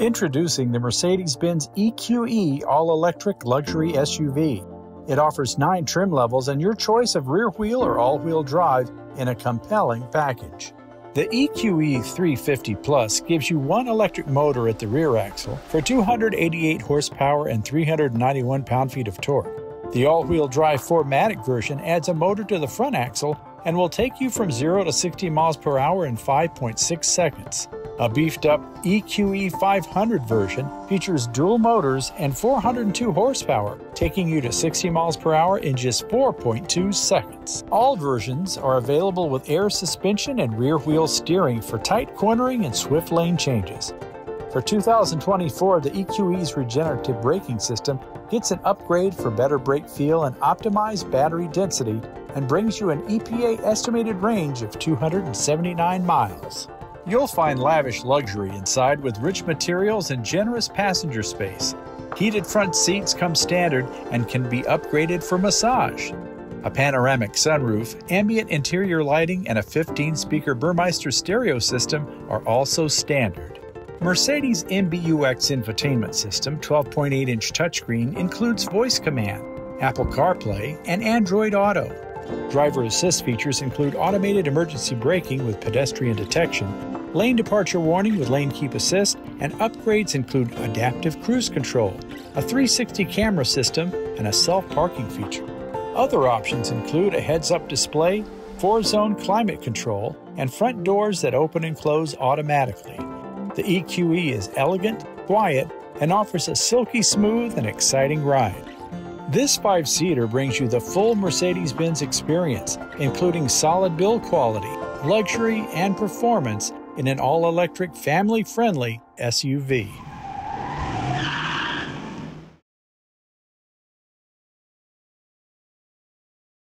Introducing the Mercedes-Benz EQE all-electric luxury SUV. It offers 9 trim levels and your choice of rear-wheel or all-wheel drive in a compelling package. The EQE 350 Plus gives you one electric motor at the rear axle for 288 horsepower and 391 pound-feet of torque. The all-wheel drive 4MATIC version adds a motor to the front axle and will take you from 0 to 60 miles per hour in 5.6 seconds. A beefed-up EQE 500 version features dual motors and 402 horsepower, taking you to 60 miles per hour in just 4.2 seconds. All versions are available with air suspension and rear-wheel steering for tight cornering and swift lane changes. For 2024, the EQE's regenerative braking system gets an upgrade for better brake feel and optimized battery density, and brings you an EPA-estimated range of 279 miles. You'll find lavish luxury inside with rich materials and generous passenger space. Heated front seats come standard and can be upgraded for massage. A panoramic sunroof, ambient interior lighting, and a 15-speaker Burmester stereo system are also standard. Mercedes' MBUX infotainment system, 12.8-inch touchscreen, includes voice command, Apple CarPlay, and Android Auto. Driver assist features include automated emergency braking with pedestrian detection, lane departure warning with lane keep assist, and upgrades include adaptive cruise control, a 360 camera system, and a self-parking feature. Other options include a heads-up display, 4-zone climate control, and front doors that open and close automatically. The EQE is elegant, quiet, and offers a silky smooth and exciting ride. This 5-seater brings you the full Mercedes-Benz experience, including solid build quality, luxury, and performance in an all-electric, family-friendly SUV.